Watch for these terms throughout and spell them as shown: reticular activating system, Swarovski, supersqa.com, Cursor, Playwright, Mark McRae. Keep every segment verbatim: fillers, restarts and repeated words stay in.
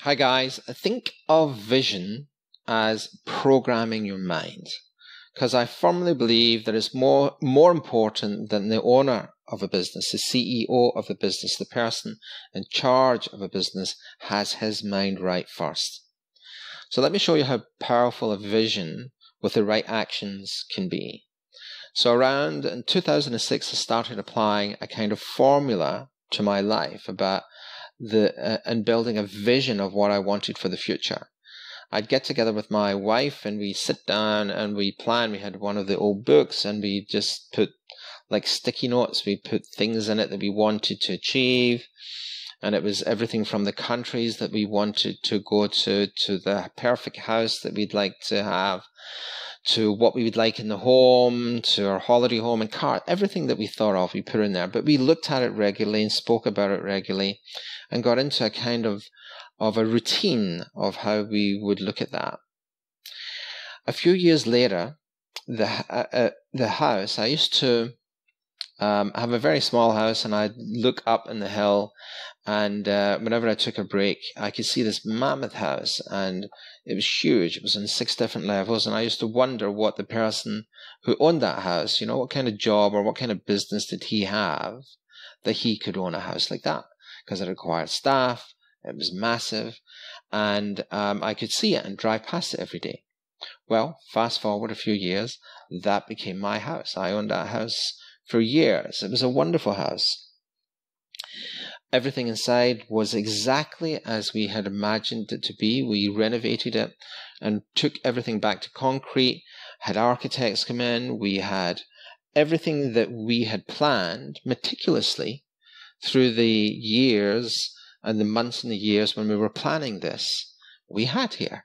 Hi guys, think of vision as programming your mind, because I firmly believe that it's more, more important than the owner of a business, the C E O of the business, the person in charge of a business has his mind right first. So let me show you how powerful a vision with the right actions can be. So around in two thousand six, I started applying a kind of formula to my life about the uh, and building a vision of what I wanted for the future. I'd get together with my wife and we sit down and we plan. We had one of the old books and we just put like sticky notes. We put things in it that we wanted to achieve. And it was everything from the countries that we wanted to go to, to the perfect house that we'd like to have, to what we would like in the home, to our holiday home and car. Everything that we thought of, we put in there. But we looked at it regularly and spoke about it regularly and got into a kind of, of a routine of how we would look at that. A few years later, the, uh, uh, the house, I used to um, have a very small house and I'd look up in the hill. And uh, whenever I took a break, I could see this mammoth house, and it was huge. It was on six different levels, and I used to wonder what the person who owned that house, you know, what kind of job or what kind of business did he have that he could own a house like that? Because it required staff, it was massive, and um, I could see it and drive past it every day. Well, fast forward a few years, that became my house. I owned that house for years. It was a wonderful house. Everything inside was exactly as we had imagined it to be. We renovated it and took everything back to concrete, had architects come in. We had everything that we had planned meticulously through the years and the months and the years when we were planning this, we had here.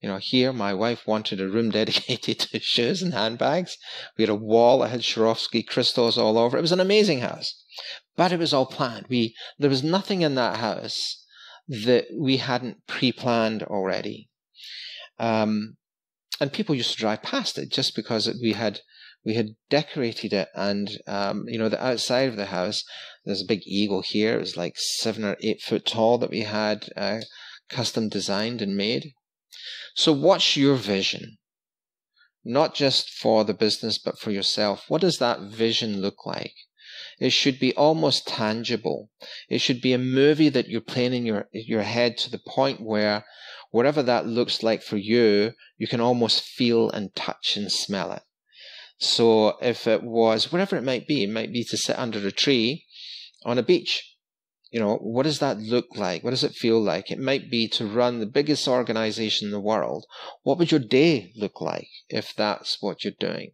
You know, here my wife wanted a room dedicated to shoes and handbags. We had a wall that had Swarovski crystals all over. It was an amazing house. But it was all planned. We, there was nothing in that house that we hadn't pre-planned already. Um, and people used to drive past it just because it, we had we had decorated it. And, um, you know, the outside of the house, there's a big eagle here. It was like seven or eight foot tall that we had uh, custom designed and made. So what's your vision? Not just for the business, but for yourself. What does that vision look like? It should be almost tangible. It should be a movie that you're playing in your, your head to the point where whatever that looks like for you, you can almost feel and touch and smell it. So if it was, whatever it might be, it might be to sit under a tree on a beach. You know, what does that look like? What does it feel like? It might be to run the biggest organization in the world. What would your day look like if that's what you're doing?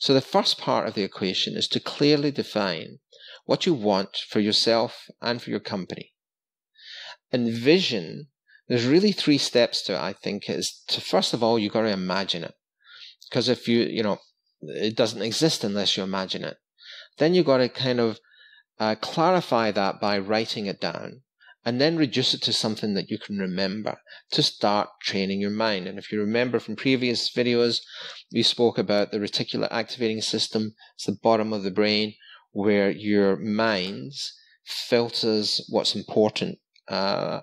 So the first part of the equation is to clearly define what you want for yourself and for your company. And vision, there's really three steps to it, I think, is to, first of all, you've got to imagine it. Because if you, you know, it doesn't exist unless you imagine it. Then you've got to kind of uh, clarify that by writing it down. And then reduce it to something that you can remember to start training your mind. And if you remember from previous videos, we spoke about the reticular activating system. It's the bottom of the brain where your mind filters what's important uh,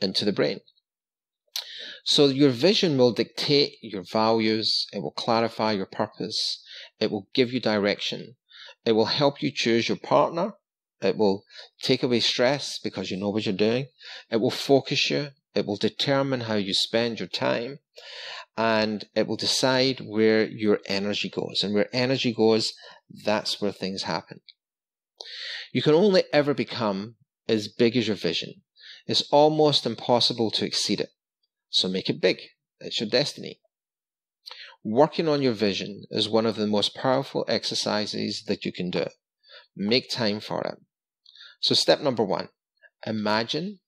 into the brain. So your vision will dictate your values. It will clarify your purpose. It will give you direction. It will help you choose your partner. It will take away stress because you know what you're doing. It will focus you. It will determine how you spend your time. And it will decide where your energy goes. And where energy goes, that's where things happen. You can only ever become as big as your vision. It's almost impossible to exceed it. So make it big. It's your destiny. Working on your vision is one of the most powerful exercises that you can do. Make time for it. So step number one, imagine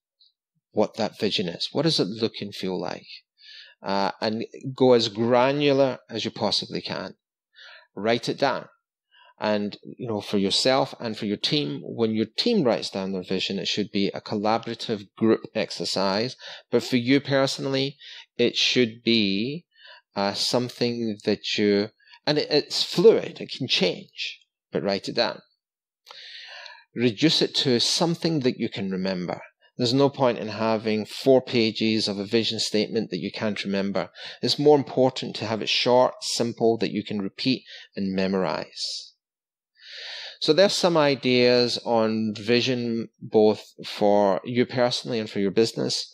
what that vision is. What does it look and feel like? Uh, and go as granular as you possibly can. Write it down. And, you know, for yourself and for your team, when your team writes down their vision, it should be a collaborative group exercise. But for you personally, it should be uh, something that you, and it, it's fluid, it can change, but write it down. Reduce it to something that you can remember. There's no point in having four pages of a vision statement that you can't remember. It's more important to have it short, simple, that you can repeat and memorize. So there's some ideas on vision, both for you personally and for your business.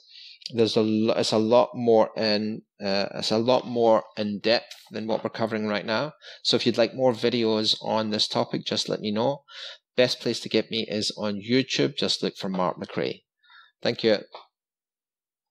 There's a it's a lot more in uh, it's a lot more in depth than what we're covering right now. So if you'd like more videos on this topic, just let me know. Best place to get me is on YouTube. Just look for Mark McRae. Thank you.